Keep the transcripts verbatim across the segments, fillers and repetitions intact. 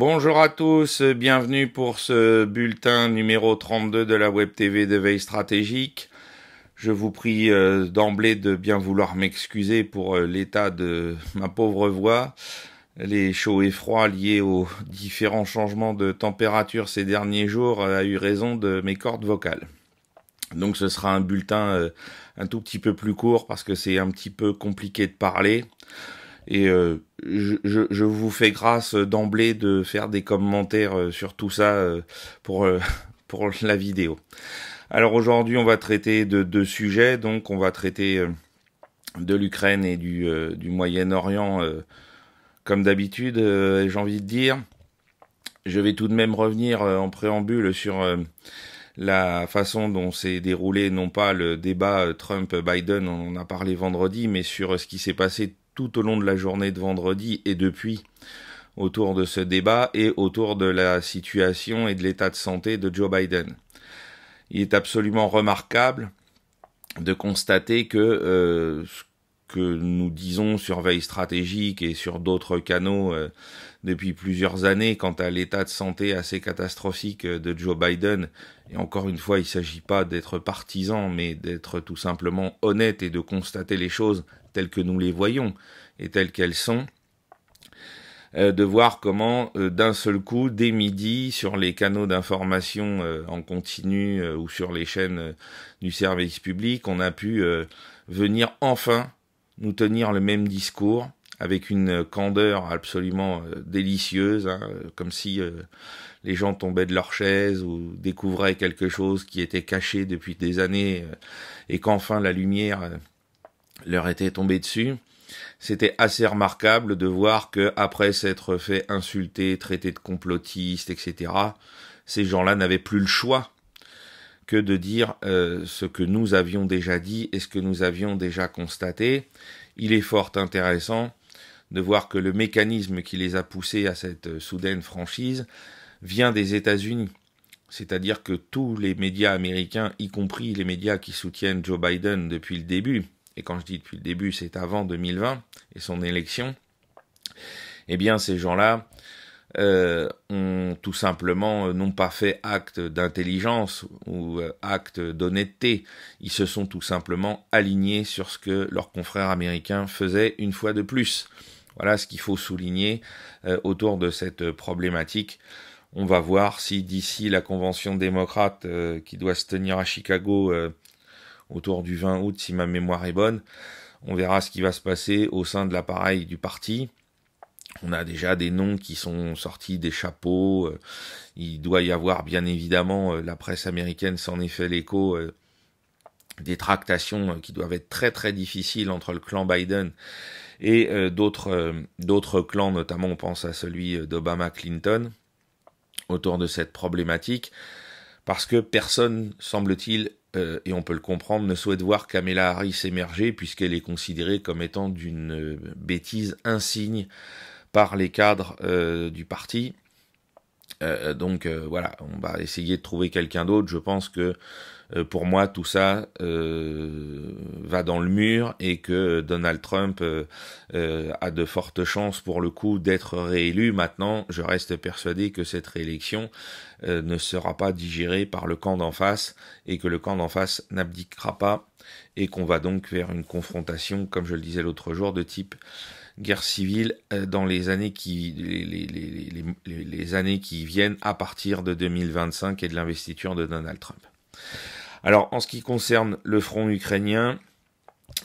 Bonjour à tous, bienvenue pour ce bulletin numéro trente-deux de la web T V de Veille Stratégique. Je vous prie euh, d'emblée de bien vouloir m'excuser pour euh, l'état de ma pauvre voix. Les chauds et froids liés aux différents changements de température ces derniers jours euh, a eu raison de mes cordes vocales. Donc ce sera un bulletin euh, un tout petit peu plus court parce que c'est un petit peu compliqué de parler. Et euh, je, je, je vous fais grâce d'emblée de faire des commentaires sur tout ça pour, pour la vidéo. Alors aujourd'hui, on va traiter de deux sujets. Donc on va traiter de l'Ukraine et du, du Moyen-Orient, comme d'habitude, j'ai envie de dire. Je vais tout de même revenir en préambule sur la façon dont s'est déroulé, non pas le débat Trump-Biden, on en a parlé vendredi, mais sur ce qui s'est passé tout au long de la journée de vendredi et depuis autour de ce débat et autour de la situation et de l'état de santé de Joe Biden. Il est absolument remarquable de constater que euh, ce que nous disons sur Veille Stratégique et sur d'autres canaux euh, depuis plusieurs années quant à l'état de santé assez catastrophique de Joe Biden, et encore une fois il ne s'agit pas d'être partisan mais d'être tout simplement honnête et de constater les choses telles que nous les voyons et telles qu'elles sont, euh, de voir comment euh, d'un seul coup, dès midi, sur les canaux d'information euh, en continu euh, ou sur les chaînes euh, du service public, on a pu euh, venir enfin nous tenir le même discours avec une candeur absolument euh, délicieuse, hein, comme si euh, les gens tombaient de leur chaise ou découvraient quelque chose qui était caché depuis des années euh, et qu'enfin la lumière Euh, leur était tombé dessus. C'était assez remarquable de voir que, après s'être fait insulter, traiter de complotiste, et cetera, ces gens-là n'avaient plus le choix que de dire euh, ce que nous avions déjà dit et ce que nous avions déjà constaté. Il est fort intéressant de voir que le mécanisme qui les a poussés à cette soudaine franchise vient des États-Unis. C'est-à-dire que tous les médias américains, y compris les médias qui soutiennent Joe Biden depuis le début, et quand je dis depuis le début, c'est avant deux mille vingt et son élection, eh bien ces gens-là euh, ont tout simplement euh, n'ont pas fait acte d'intelligence ou euh, acte d'honnêteté. Ils se sont tout simplement alignés sur ce que leurs confrères américains faisaient une fois de plus. Voilà ce qu'il faut souligner euh, autour de cette problématique. On va voir si d'ici la convention démocrate euh, qui doit se tenir à Chicago euh, autour du vingt août, si ma mémoire est bonne, on verra ce qui va se passer au sein de l'appareil du parti. On a déjà des noms qui sont sortis des chapeaux. Il doit y avoir, bien évidemment, la presse américaine s'en est fait l'écho, des tractations qui doivent être très très difficiles entre le clan Biden et d'autres d'autres clans, notamment on pense à celui d'Obama-Clinton, autour de cette problématique, parce que personne, semble-t-il, Euh, et on peut le comprendre, ne souhaite voir Kamala Harris émerger puisqu'elle est considérée comme étant d'une bêtise insigne par les cadres euh, du parti. Euh, donc euh, voilà, on va essayer de trouver quelqu'un d'autre. Je pense que euh, pour moi tout ça euh, va dans le mur et que Donald Trump euh, euh, a de fortes chances pour le coup d'être réélu. Maintenant, je reste persuadé que cette réélection euh, ne sera pas digérée par le camp d'en face et que le camp d'en face n'abdiquera pas et qu'on va donc vers une confrontation, comme je le disais l'autre jour, de type guerre civile dans les années qui les, les, les, les, les années qui viennent à partir de deux mille vingt-cinq et de l'investiture de Donald Trump. Alors en ce qui concerne le front ukrainien,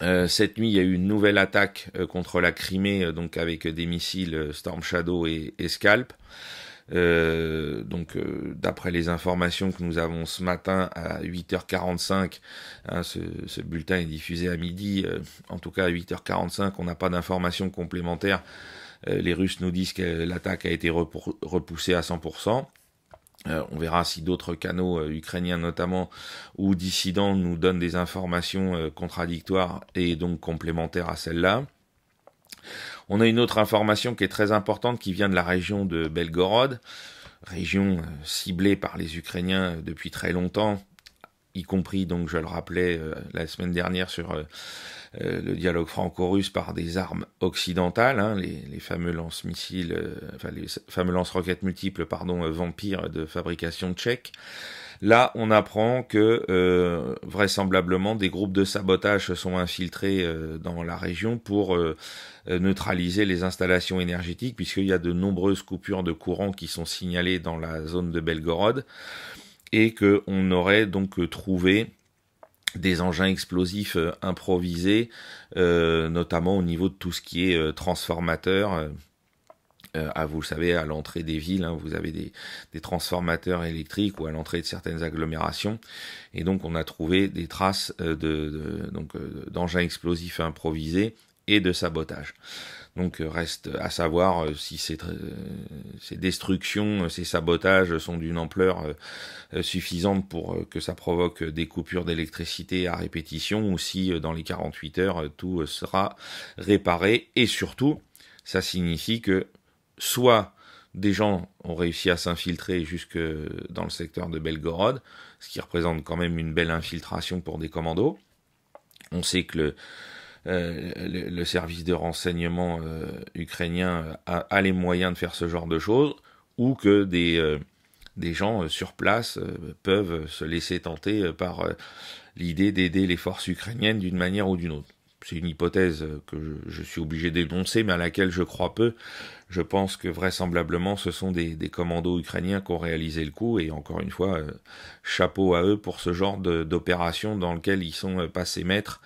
euh, cette nuit il y a eu une nouvelle attaque euh, contre la Crimée, euh, donc avec des missiles euh, Storm Shadow et, et Scalp. Euh, donc euh, d'après les informations que nous avons ce matin à huit heures quarante-cinq, hein, ce, ce bulletin est diffusé à midi, euh, en tout cas à huit heures quarante-cinq on n'a pas d'informations complémentaires, euh, les Russes nous disent que l'attaque a été repoussée à cent pour cent, euh, on verra si d'autres canaux euh, ukrainiens notamment ou dissidents nous donnent des informations euh, contradictoires et donc complémentaires à celles-là. On a une autre information qui est très importante qui vient de la région de Belgorod, région ciblée par les Ukrainiens depuis très longtemps y compris, donc je le rappelais euh, la semaine dernière sur euh, euh, le dialogue franco-russe par des armes occidentales, hein, les, les fameux lance-missiles, euh, enfin les fameux lance-roquettes multiples, pardon, euh, vampires de fabrication tchèque. Là, on apprend que euh, vraisemblablement des groupes de sabotage se sont infiltrés euh, dans la région pour euh, neutraliser les installations énergétiques, puisqu'il y a de nombreuses coupures de courant qui sont signalées dans la zone de Belgorod, et qu'on aurait donc trouvé des engins explosifs euh, improvisés, euh, notamment au niveau de tout ce qui est euh, transformateur. Euh, Euh, ah, vous le savez, à l'entrée des villes, hein, vous avez des, des transformateurs électriques ou à l'entrée de certaines agglomérations. Et donc, on a trouvé des traces euh, de, de, donc, euh, d'engins explosifs improvisés et de sabotage. Donc, euh, reste à savoir euh, si ces, euh, ces destructions, euh, ces sabotages sont d'une ampleur euh, euh, suffisante pour euh, que ça provoque des coupures d'électricité à répétition, ou si euh, dans les quarante-huit heures, euh, tout euh, sera réparé. Et surtout, ça signifie que soit des gens ont réussi à s'infiltrer jusque dans le secteur de Belgorod, ce qui représente quand même une belle infiltration pour des commandos. On sait que le, euh, le, le service de renseignement euh, ukrainien a, a les moyens de faire ce genre de choses, ou que des, euh, des gens euh, sur place euh, peuvent se laisser tenter euh, par euh, l'idée d'aider les forces ukrainiennes d'une manière ou d'une autre. C'est une hypothèse que je, je suis obligé d'énoncer, mais à laquelle je crois peu. Je pense que vraisemblablement, ce sont des, des commandos ukrainiens qui ont réalisé le coup. Et encore une fois, euh, chapeau à eux pour ce genre d'opération dans lequel ils sont passés maîtres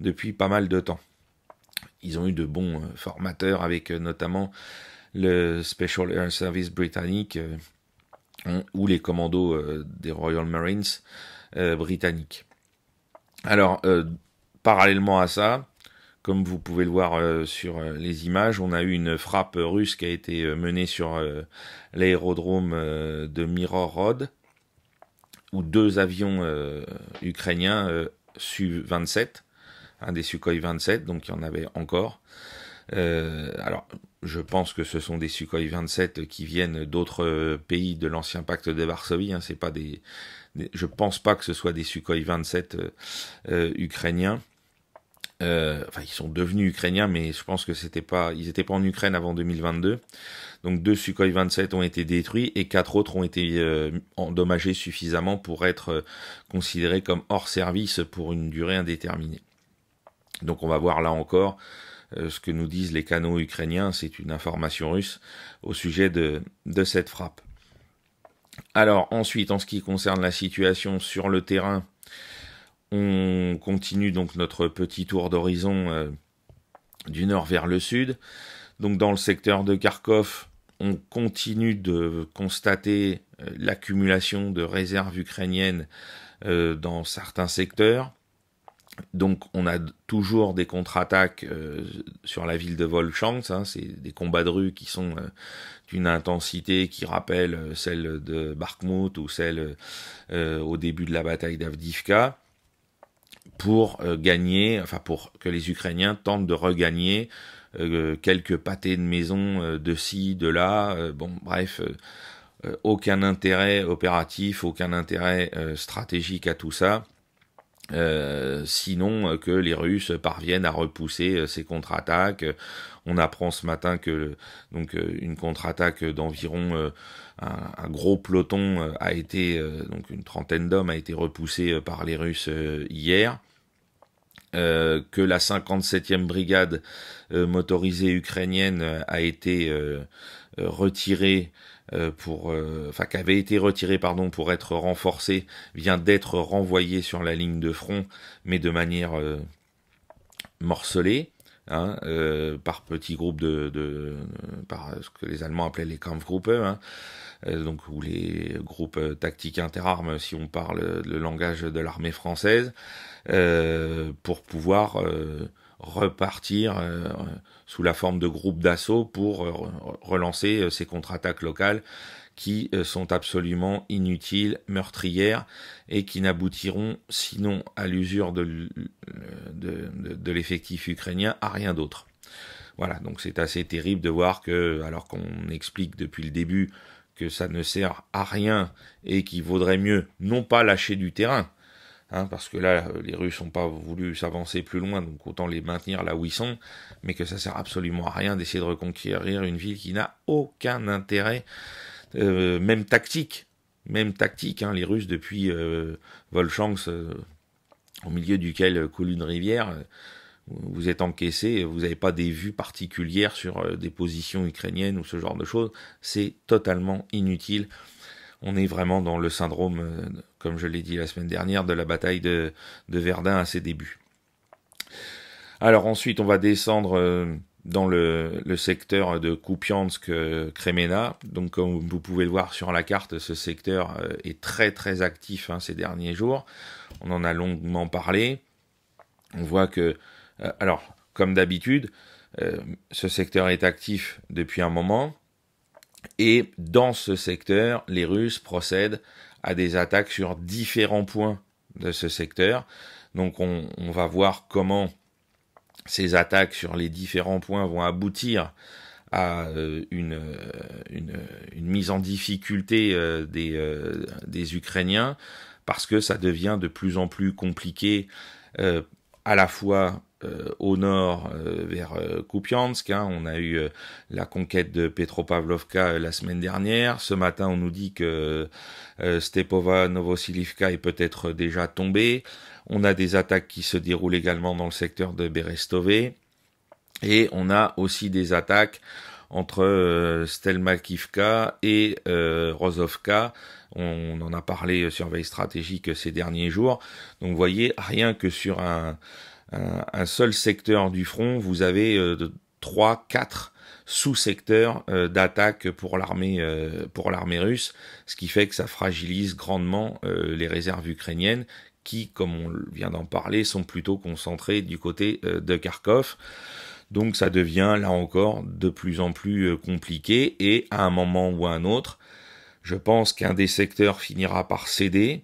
depuis pas mal de temps. Ils ont eu de bons euh, formateurs, avec euh, notamment le Special Air Service britannique euh, hein, ou les commandos euh, des Royal Marines euh, britanniques. Alors, euh, parallèlement à ça, comme vous pouvez le voir euh, sur euh, les images, on a eu une frappe russe qui a été euh, menée sur euh, l'aérodrome euh, de Mirgorod, où deux avions euh, ukrainiens euh, Su vingt-sept, hein, des Sukhoi vingt-sept, donc il y en avait encore. Euh, alors, je pense que ce sont des Sukhoi vingt-sept qui viennent d'autres euh, pays de l'ancien pacte de Varsovie, hein, c'est pas des, des... Je pense pas que ce soit des Sukhoi vingt-sept euh, euh, ukrainiens. Euh, enfin, ils sont devenus ukrainiens, mais je pense que c'était pas, ils étaient pas en Ukraine avant deux mille vingt-deux. Donc deux Sukhoi vingt-sept ont été détruits et quatre autres ont été euh, endommagés suffisamment pour être euh, considérés comme hors service pour une durée indéterminée. Donc on va voir là encore euh, ce que nous disent les canaux ukrainiens, c'est une information russe au sujet de, de cette frappe. Alors ensuite, en ce qui concerne la situation sur le terrain, on continue donc notre petit tour d'horizon euh, du nord vers le sud. Donc dans le secteur de Kharkov, on continue de constater euh, l'accumulation de réserves ukrainiennes euh, dans certains secteurs. Donc on a toujours des contre-attaques euh, sur la ville de Volchansk, hein, c'est des combats de rue qui sont euh, d'une intensité qui rappelle euh, celle de Bakhmut ou celle euh, au début de la bataille d'Avdiivka, pour euh, gagner, enfin pour que les Ukrainiens tentent de regagner euh, quelques pâtés de maison euh, de ci, de là, euh, bon bref, euh, aucun intérêt opératif, aucun intérêt euh, stratégique à tout ça, euh, sinon euh, que les Russes parviennent à repousser euh, ces contre-attaques. On apprend ce matin que donc une contre-attaque d'environ euh, un, un gros peloton a été euh, donc une trentaine d'hommes a été repoussée par les Russes euh, hier. Euh, que la cinquante-septième brigade euh, motorisée ukrainienne a été euh, retirée euh, pour, euh, enfin qu'avait été retirée pardon pour être renforcée, vient d'être renvoyée sur la ligne de front, mais de manière euh, morcelée. Hein, euh, par petits groupes de, de, de par ce que les Allemands appelaient les Kampfgruppe, hein, euh, donc ou les groupes tactiques interarmes si on parle le langage de l'armée française, euh, pour pouvoir euh, repartir euh, sous la forme de groupes d'assaut pour euh, relancer ces contre-attaques locales qui euh, sont absolument inutiles, meurtrières, et qui n'aboutiront, sinon à l'usure de, de, de, de l'effectif ukrainien, à rien d'autre. Voilà, donc c'est assez terrible de voir que, alors qu'on explique depuis le début que ça ne sert à rien et qu'il vaudrait mieux non pas lâcher du terrain, hein, parce que là, les Russes n'ont pas voulu s'avancer plus loin, donc autant les maintenir là où ils sont, mais que ça sert absolument à rien d'essayer de reconquérir une ville qui n'a aucun intérêt, euh, même tactique, même tactique, hein, les Russes depuis euh, Volchansk, euh, au milieu duquel coule une rivière, euh, vous êtes encaissé, vous n'avez pas des vues particulières sur des positions ukrainiennes ou ce genre de choses, c'est totalement inutile. On est vraiment dans le syndrome, comme je l'ai dit la semaine dernière, de la bataille de, de Verdun à ses débuts. Alors ensuite, on va descendre dans le, le secteur de Kupiansk-Kremena. Donc comme vous pouvez le voir sur la carte, ce secteur est très très actif hein, ces derniers jours. On en a longuement parlé. On voit que alors, comme d'habitude, euh, ce secteur est actif depuis un moment, et dans ce secteur, les Russes procèdent à des attaques sur différents points de ce secteur. Donc on, on va voir comment ces attaques sur les différents points vont aboutir à euh, une, une, une mise en difficulté euh, des, euh, des Ukrainiens, parce que ça devient de plus en plus compliqué, euh, à la fois Euh, au nord euh, vers euh, Kupiansk, hein, on a eu euh, la conquête de Petropavlovka euh, la semaine dernière, ce matin on nous dit que euh, Stepova-Novosilivka est peut-être déjà tombée, on a des attaques qui se déroulent également dans le secteur de Berestove, et on a aussi des attaques entre euh, Stelmakivka et euh, Rozovka. On en a parlé sur Veille Stratégique ces derniers jours, donc vous voyez, rien que sur un un seul secteur du front, vous avez trois quatre sous-secteurs euh, d'attaque pour l'armée euh, pour l'armée russe, ce qui fait que ça fragilise grandement euh, les réserves ukrainiennes qui, comme on vient d'en parler, sont plutôt concentrées du côté euh, de Kharkov. Donc ça devient, là encore, de plus en plus compliqué et à un moment ou à un autre, je pense qu'un des secteurs finira par céder.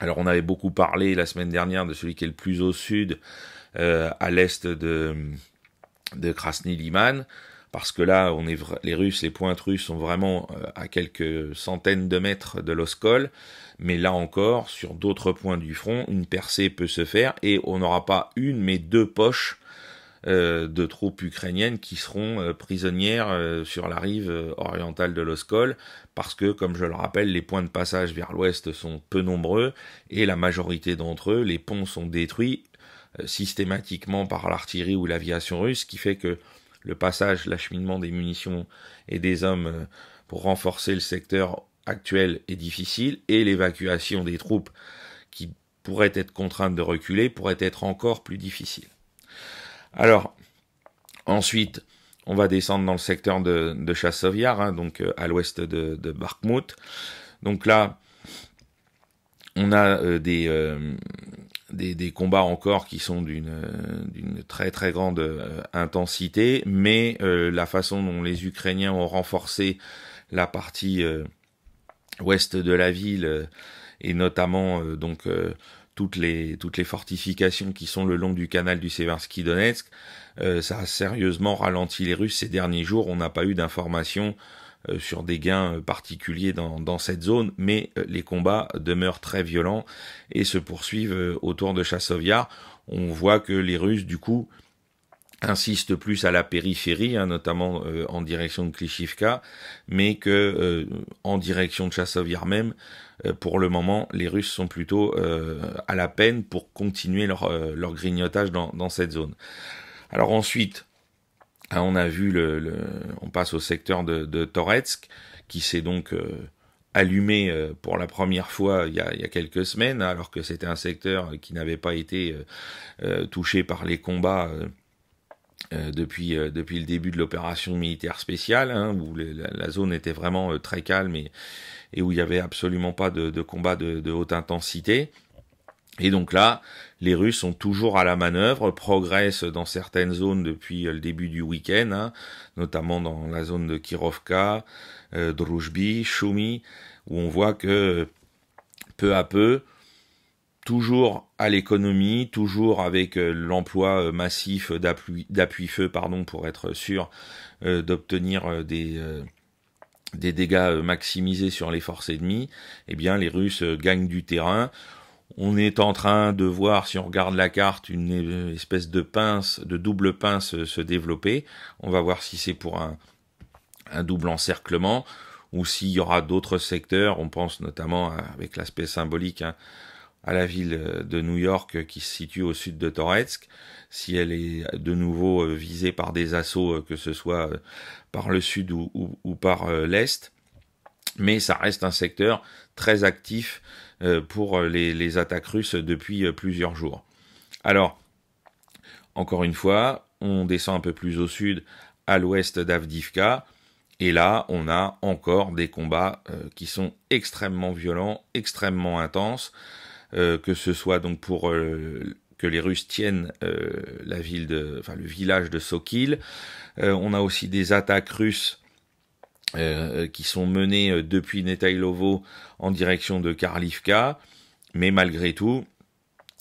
Alors on avait beaucoup parlé la semaine dernière de celui qui est le plus au sud, euh, à l'est de, de Krasny Liman, parce que là, on est les Russes, les pointes russes sont vraiment à quelques centaines de mètres de l'Oskol, mais là encore, sur d'autres points du front, une percée peut se faire, et on n'aura pas une, mais deux poches euh, de troupes ukrainiennes qui seront euh, prisonnières euh, sur la rive orientale de l'Oskol, parce que, comme je le rappelle, les points de passage vers l'ouest sont peu nombreux, et la majorité d'entre eux, les ponts sont détruits euh, systématiquement par l'artillerie ou l'aviation russe, ce qui fait que le passage, l'acheminement des munitions et des hommes euh, pour renforcer le secteur actuel est difficile, et l'évacuation des troupes qui pourraient être contraintes de reculer pourrait être encore plus difficile. Alors, ensuite, on va descendre dans le secteur de, de Chasiv Yar, hein, donc euh, à l'ouest de, de Bakhmut. Donc là, on a euh, des, euh, des, des combats encore qui sont d'une euh, d'une très très grande euh, intensité, mais euh, la façon dont les Ukrainiens ont renforcé la partie euh, ouest de la ville, euh, et notamment euh, donc euh, toutes les toutes les fortifications qui sont le long du canal du Seversky-Donetsk, euh, ça a sérieusement ralenti les Russes ces derniers jours. On n'a pas eu d'informations euh, sur des gains particuliers dans, dans cette zone, mais euh, les combats demeurent très violents et se poursuivent euh, autour de Chasiv Yar. On voit que les Russes, du coup, insistent plus à la périphérie, hein, notamment euh, en direction de Klishivka, mais que euh, en direction de Chasiv Yar même, pour le moment, les Russes sont plutôt euh, à la peine pour continuer leur, euh, leur grignotage dans, dans cette zone. Alors ensuite, hein, on a vu le, le, on passe au secteur de, de Toretsk, qui s'est donc euh, allumé euh, pour la première fois il y a, il y a quelques semaines, alors que c'était un secteur qui n'avait pas été euh, touché par les combats euh, Euh, depuis, euh, depuis le début de l'opération militaire spéciale, hein, où le, la, la zone était vraiment euh, très calme et, et où il n'y avait absolument pas de, de combat de, de haute intensité. Et donc là, les Russes sont toujours à la manœuvre, progressent dans certaines zones depuis le début du week-end, hein, notamment dans la zone de Kirovka, euh, Druzhby, Choumi, où on voit que peu à peu, toujours à l'économie, toujours avec l'emploi massif d'appui-feu, pardon, pour être sûr euh, d'obtenir des, euh, des dégâts maximisés sur les forces ennemies, eh bien les Russes gagnent du terrain. On est en train de voir, si on regarde la carte, une espèce de pince, de double pince se développer. On va voir si c'est pour un, un double encerclement ou s'il y aura d'autres secteurs. On pense notamment, à, avec l'aspect symbolique, hein, à la ville de New York qui se situe au sud de Toretsk, si elle est de nouveau visée par des assauts, que ce soit par le sud ou, ou, ou par l'est. Mais ça reste un secteur très actif pour les, les attaques russes depuis plusieurs jours. Alors, encore une fois, on descend un peu plus au sud, à l'ouest d'Avdivka, et là, on a encore des combats qui sont extrêmement violents, extrêmement intenses, que ce soit donc pour que les Russes tiennent la ville de, enfin, le village de Sokhil. On a aussi des attaques russes Euh, qui sont menées depuis Netailovo en direction de Karlivka, mais malgré tout,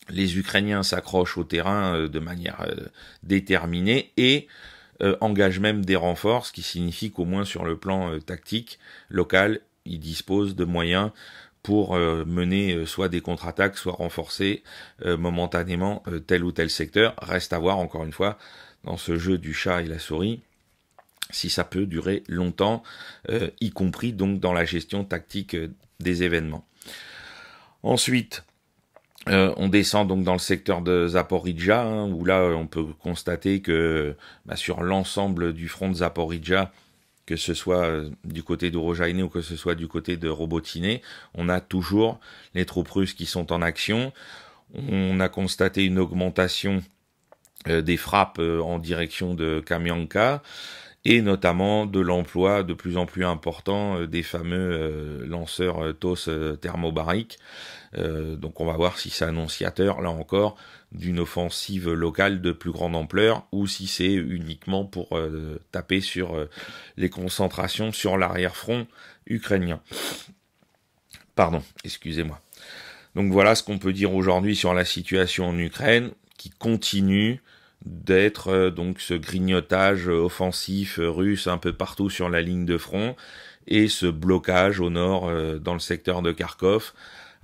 les Ukrainiens s'accrochent au terrain euh, de manière euh, déterminée et euh, engagent même des renforts, ce qui signifie qu'au moins sur le plan euh, tactique local, ils disposent de moyens pour euh, mener euh, soit des contre-attaques, soit renforcer euh, momentanément euh, tel ou tel secteur. Reste à voir, encore une fois, dans ce jeu du chat et la souris, si ça peut durer longtemps, euh, y compris donc dans la gestion tactique euh, des événements. Ensuite, euh, on descend donc dans le secteur de Zaporizhzhia, hein, où là euh, on peut constater que bah, sur l'ensemble du front de Zaporizhzhia, que ce soit euh, du côté d'Ourojaïne ou que ce soit du côté de Robotyne, on a toujours les troupes russes qui sont en action. On a constaté une augmentation euh, des frappes euh, en direction de Kamianka, et notamment de l'emploi de plus en plus important des fameux euh, lanceurs euh, T O S euh, thermobariques. Euh, donc on va voir si c'est annonciateur, là encore, d'une offensive locale de plus grande ampleur, ou si c'est uniquement pour euh, taper sur euh, les concentrations sur l'arrière-front ukrainien. Pardon, excusez-moi. Donc voilà ce qu'on peut dire aujourd'hui sur la situation en Ukraine, qui continue d'être euh, donc ce grignotage offensif euh, russe un peu partout sur la ligne de front, et ce blocage au nord euh, dans le secteur de Kharkov,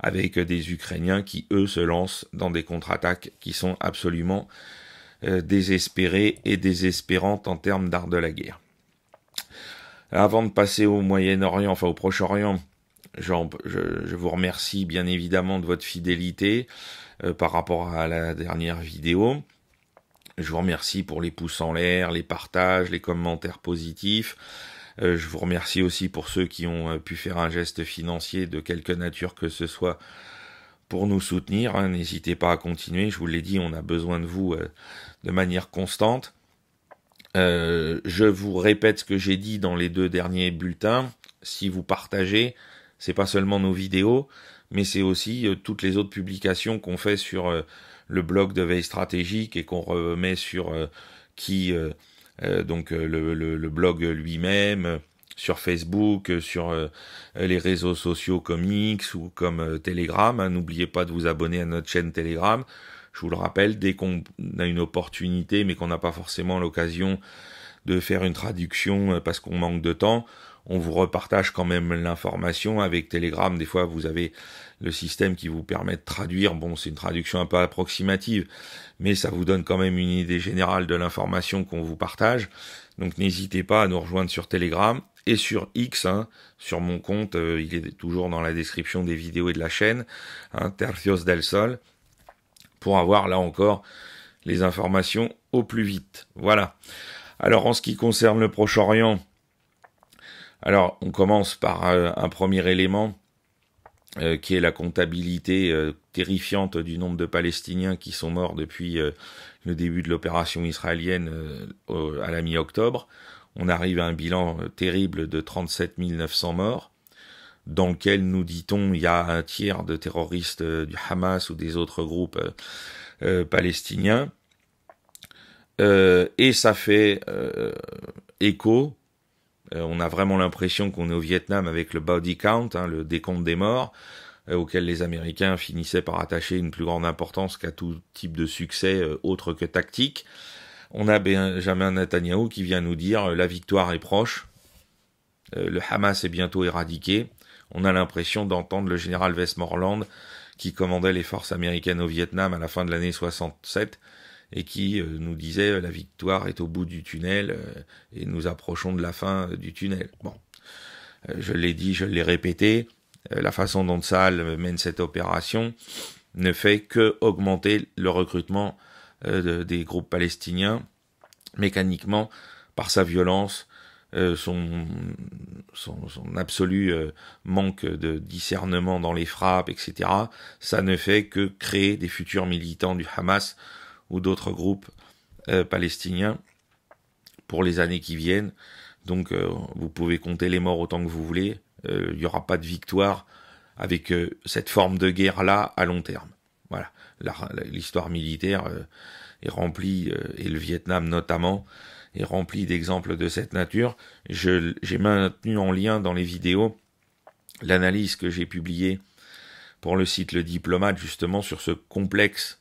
avec euh, des Ukrainiens qui eux se lancent dans des contre-attaques qui sont absolument euh, désespérées et désespérantes en termes d'art de la guerre. Avant de passer au Moyen-Orient, enfin au Proche-Orient, Jean, je, je vous remercie bien évidemment de votre fidélité euh, par rapport à la dernière vidéo. Je vous remercie pour les pouces en l'air, les partages, les commentaires positifs. Euh, je vous remercie aussi pour ceux qui ont pu faire un geste financier de quelque nature que ce soit pour nous soutenir. N'hésitez pas à continuer. Je vous l'ai dit, on a besoin de vous euh, de manière constante. Euh, je vous répète ce que j'ai dit dans les deux derniers bulletins. Si vous partagez, c'est pas seulement nos vidéos, mais c'est aussi euh, toutes les autres publications qu'on fait sur euh, le blog de Veille Stratégique et qu'on remet sur euh, qui euh, euh, donc le, le, le blog lui-même, euh, sur Facebook, euh, sur euh, les réseaux sociaux comme X ou comme euh, Telegram. N'oubliez hein, pas de vous abonner à notre chaîne Telegram. Je vous le rappelle, dès qu'on a une opportunité, mais qu'on n'a pas forcément l'occasion de faire une traduction euh, parce qu'on manque de temps, on vous repartage quand même l'information. Avec Telegram, des fois, vous avez le système qui vous permet de traduire. Bon, c'est une traduction un peu approximative, mais ça vous donne quand même une idée générale de l'information qu'on vous partage. Donc, n'hésitez pas à nous rejoindre sur Telegram et sur X, hein, sur mon compte. Euh, il est toujours dans la description des vidéos et de la chaîne, hein, Tercios del Sol, pour avoir, là encore, les informations au plus vite. Voilà. Alors, en ce qui concerne le Proche-Orient, alors, on commence par un premier élément euh, qui est la comptabilité euh, terrifiante du nombre de Palestiniens qui sont morts depuis euh, le début de l'opération israélienne euh, à la mi-octobre. On arrive à un bilan terrible de trente-sept mille neuf cents morts, dans lequel, nous dit-on, il y a un tiers de terroristes euh, du Hamas ou des autres groupes euh, euh, palestiniens. Euh, et ça fait euh, écho. On a vraiment l'impression qu'on est au Vietnam avec le body count, hein, le décompte des morts, euh, auquel les Américains finissaient par attacher une plus grande importance qu'à tout type de succès euh, autre que tactique. On a Benjamin Netanyahou qui vient nous dire euh, « la victoire est proche, euh, le Hamas est bientôt éradiqué ». On a l'impression d'entendre le général Westmoreland qui commandait les forces américaines au Vietnam à la fin de l'année soixante-sept et qui euh, nous disait euh, « la victoire est au bout du tunnel euh, et nous approchons de la fin euh, du tunnel ». Bon, euh, je l'ai dit, je l'ai répété, euh, la façon dont Tsahal mène cette opération ne fait que augmenter le recrutement euh, de, des groupes palestiniens mécaniquement par sa violence, euh, son, son, son absolu euh, manque de discernement dans les frappes, et cetera. Ça ne fait que créer des futurs militants du Hamas ou d'autres groupes euh, palestiniens pour les années qui viennent. Donc euh, vous pouvez compter les morts autant que vous voulez, euh, il n'y aura pas de victoire avec euh, cette forme de guerre-là à long terme. Voilà, l'histoire militaire euh, est remplie, euh, et le Vietnam notamment, est remplie d'exemples de cette nature. J'ai maintenu en lien dans les vidéos l'analyse que j'ai publiée pour le site Le Diplomate, justement sur ce complexe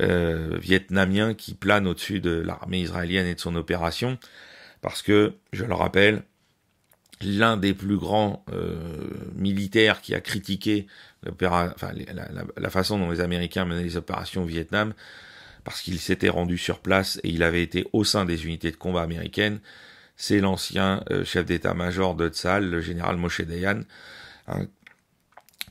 Euh, vietnamien qui plane au-dessus de l'armée israélienne et de son opération, parce que, je le rappelle, l'un des plus grands euh, militaires qui a critiqué l'opéra, enfin, la, la, la façon dont les Américains menaient les opérations au Vietnam, parce qu'il s'était rendu sur place et il avait été au sein des unités de combat américaines, c'est l'ancien euh, chef d'état-major de Tsahal, le général Moshe Dayan, hein,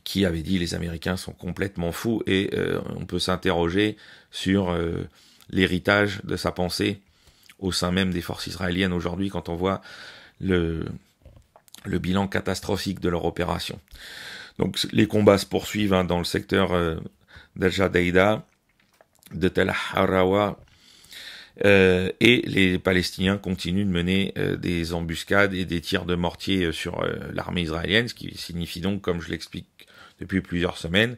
qui avait dit les Américains sont complètement fous, et euh, on peut s'interroger sur euh, l'héritage de sa pensée au sein même des forces israéliennes aujourd'hui quand on voit le, le bilan catastrophique de leur opération. Donc les combats se poursuivent hein, dans le secteur euh, d'Al-Jadaïda, de Tel Harawa, euh, et les Palestiniens continuent de mener euh, des embuscades et des tirs de mortier euh, sur euh, l'armée israélienne, ce qui signifie donc, comme je l'explique depuis plusieurs semaines,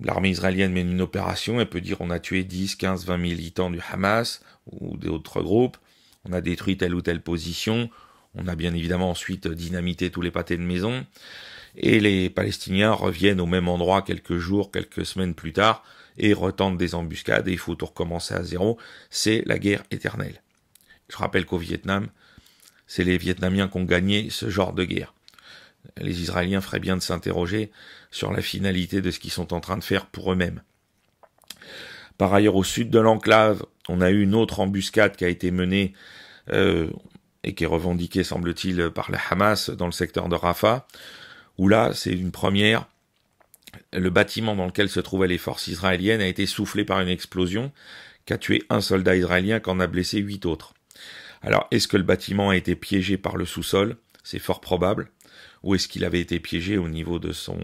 l'armée israélienne mène une opération, elle peut dire on a tué dix, quinze, vingt militants du Hamas ou d'autres groupes, on a détruit telle ou telle position, on a bien évidemment ensuite dynamité tous les pâtés de maison, et les Palestiniens reviennent au même endroit quelques jours, quelques semaines plus tard, et retentent des embuscades, et il faut tout recommencer à zéro, c'est la guerre éternelle. Je rappelle qu'au Vietnam, c'est les Vietnamiens qui ont gagné ce genre de guerre. Les Israéliens feraient bien de s'interroger sur la finalité de ce qu'ils sont en train de faire pour eux-mêmes. Par ailleurs, au sud de l'enclave, on a eu une autre embuscade qui a été menée euh, et qui est revendiquée, semble-t-il, par le Hamas dans le secteur de Rafah, où là, c'est une première. Le bâtiment dans lequel se trouvaient les forces israéliennes a été soufflé par une explosion qui a tué un soldat israélien, qui en a blessé huit autres. Alors, est-ce que le bâtiment a été piégé par le sous-sol? C'est fort probable. Ou est-ce qu'il avait été piégé au niveau de son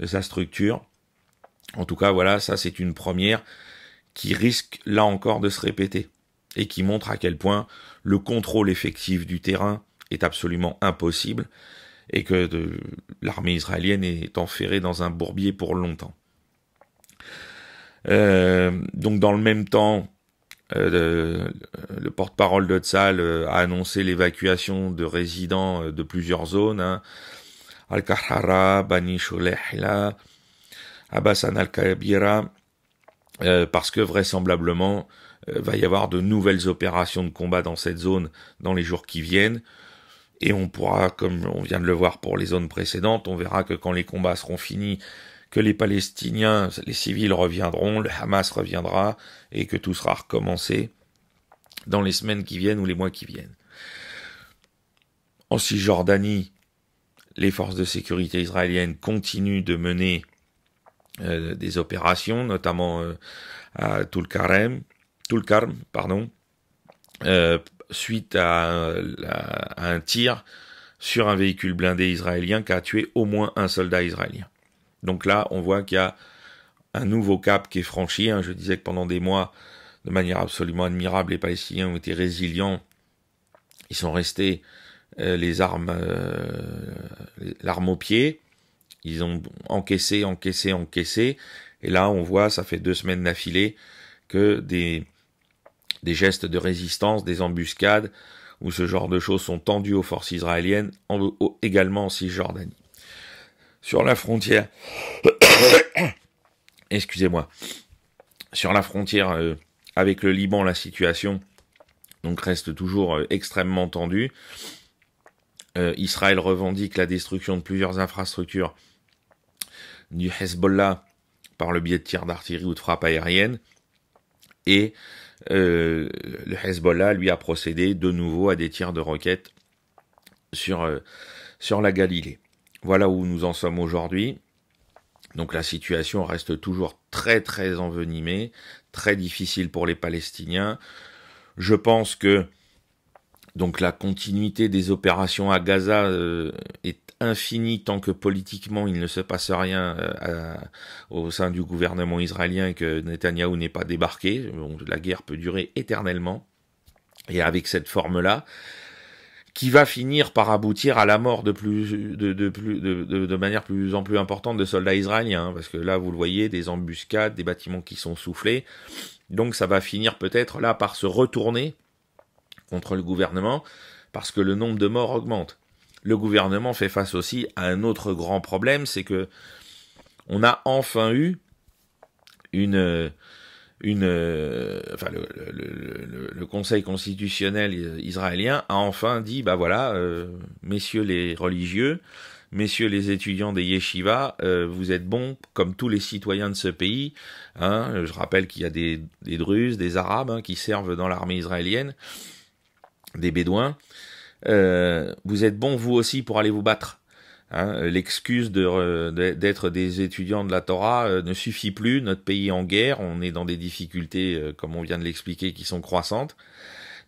de sa structure? En tout cas, voilà, ça c'est une première qui risque, là encore, de se répéter, et qui montre à quel point le contrôle effectif du terrain est absolument impossible, et que l'armée israélienne est enferrée dans un bourbier pour longtemps. Euh, donc dans le même temps, Euh, le, le porte-parole de Tsahal euh, a annoncé l'évacuation de résidents euh, de plusieurs zones, hein, Al-Kahara, Bani Shulehla, Abbasan Al-Kabira, euh, parce que vraisemblablement euh, va y avoir de nouvelles opérations de combat dans cette zone dans les jours qui viennent, et on pourra, comme on vient de le voir pour les zones précédentes, on verra que quand les combats seront finis, que les Palestiniens, les civils reviendront, le Hamas reviendra, et que tout sera recommencé dans les semaines qui viennent ou les mois qui viennent. En Cisjordanie, les forces de sécurité israéliennes continuent de mener euh, des opérations, notamment euh, à Tulkarm, Tulkarm, pardon, euh, suite à, à un tir sur un véhicule blindé israélien qui a tué au moins un soldat israélien. Donc là, on voit qu'il y a un nouveau cap qui est franchi. Je disais que pendant des mois, de manière absolument admirable, les Palestiniens ont été résilients. Ils sont restés euh, les armes, euh, l'arme au pied. Ils ont encaissé, encaissé, encaissé. Et là, on voit, ça fait deux semaines d'affilée, que des, des gestes de résistance, des embuscades, ou ce genre de choses sont tendues aux forces israéliennes, en, au, également en Cisjordanie. Sur la frontière, excusez-moi, sur la frontière euh, avec le Liban, la situation donc reste toujours euh, extrêmement tendue. Euh, Israël revendique la destruction de plusieurs infrastructures du Hezbollah par le biais de tirs d'artillerie ou de frappe aérienne. Et euh, le Hezbollah, lui, a procédé de nouveau à des tirs de roquettes sur, euh, sur la Galilée. Voilà où nous en sommes aujourd'hui. Donc la situation reste toujours très très envenimée, très difficile pour les Palestiniens. Je pense que donc la continuité des opérations à Gaza euh, est infinie tant que politiquement il ne se passe rien à, au sein du gouvernement israélien et que Netanyahou n'est pas débarqué. Donc la guerre peut durer éternellement. Et avec cette forme-là, qui va finir par aboutir à la mort de plus de de plus de, de, de manière plus en plus importante de soldats israéliens, hein, parce que là vous le voyez, des embuscades, des bâtiments qui sont soufflés, donc ça va finir peut-être là par se retourner contre le gouvernement, parce que le nombre de morts augmente. Le gouvernement fait face aussi à un autre grand problème, c'est que on a enfin eu une Une, euh, enfin, le, le, le, le Conseil constitutionnel israélien a enfin dit, bah voilà, euh, messieurs les religieux, messieurs les étudiants des yeshivas, euh, vous êtes bons comme tous les citoyens de ce pays. Hein, je rappelle qu'il y a des, des Druzes, des Arabes hein, qui servent dans l'armée israélienne, des Bédouins. Euh, vous êtes bons vous aussi pour aller vous battre. Hein, l'excuse de, de, d'être des étudiants de la Torah euh, ne suffit plus, notre pays est en guerre, on est dans des difficultés, euh, comme on vient de l'expliquer, qui sont croissantes,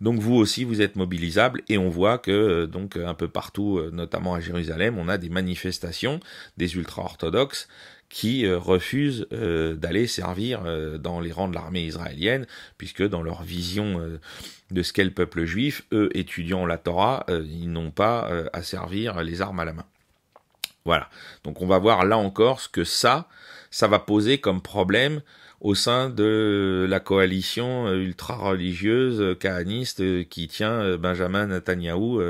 donc vous aussi vous êtes mobilisables, et on voit que euh, donc un peu partout, euh, notamment à Jérusalem, on a des manifestations des ultra-orthodoxes qui euh, refusent euh, d'aller servir euh, dans les rangs de l'armée israélienne, puisque dans leur vision euh, de ce qu'est le peuple juif, eux étudiant la Torah, euh, ils n'ont pas euh, à servir les armes à la main. Voilà, donc on va voir là encore ce que ça, ça va poser comme problème au sein de la coalition ultra-religieuse kahaniste qui tient Benjamin Netanyahou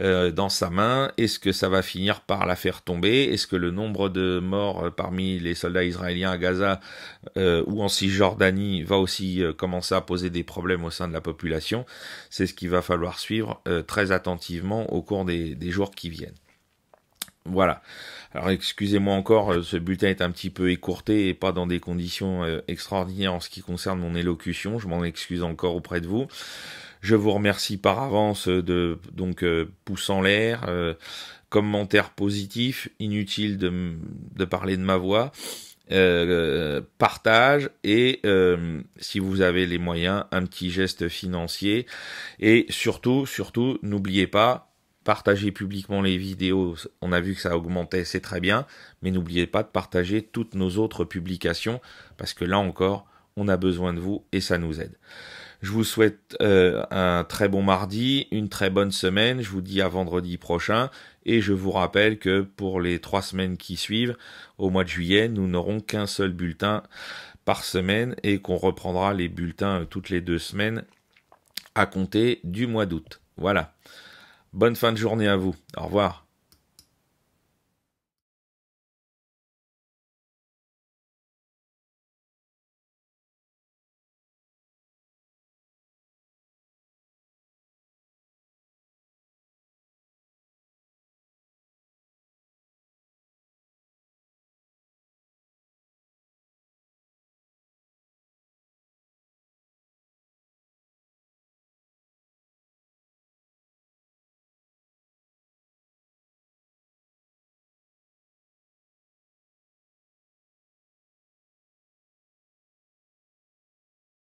dans sa main. Est-ce que ça va finir par la faire tomber? Est-ce que le nombre de morts parmi les soldats israéliens à Gaza euh, ou en Cisjordanie va aussi commencer à poser des problèmes au sein de la population? C'est ce qu'il va falloir suivre euh, très attentivement au cours des, des jours qui viennent. Voilà. Alors excusez-moi encore, ce bulletin est un petit peu écourté et pas dans des conditions euh, extraordinaires en ce qui concerne mon élocution. Je m'en excuse encore auprès de vous. Je vous remercie par avance de donc euh, pouce en l'air, euh, commentaires positifs, inutile de, de parler de ma voix, euh, partage et euh, si vous avez les moyens, un petit geste financier. Et surtout, surtout, n'oubliez pas, partagez publiquement les vidéos, on a vu que ça augmentait, c'est très bien, mais n'oubliez pas de partager toutes nos autres publications, parce que là encore, on a besoin de vous et ça nous aide. Je vous souhaite euh, un très bon mardi, une très bonne semaine, je vous dis à vendredi prochain, et je vous rappelle que pour les trois semaines qui suivent, au mois de juillet, nous n'aurons qu'un seul bulletin par semaine, et qu'on reprendra les bulletins toutes les deux semaines à compter du mois d'août. Voilà. Bonne fin de journée à vous. Au revoir.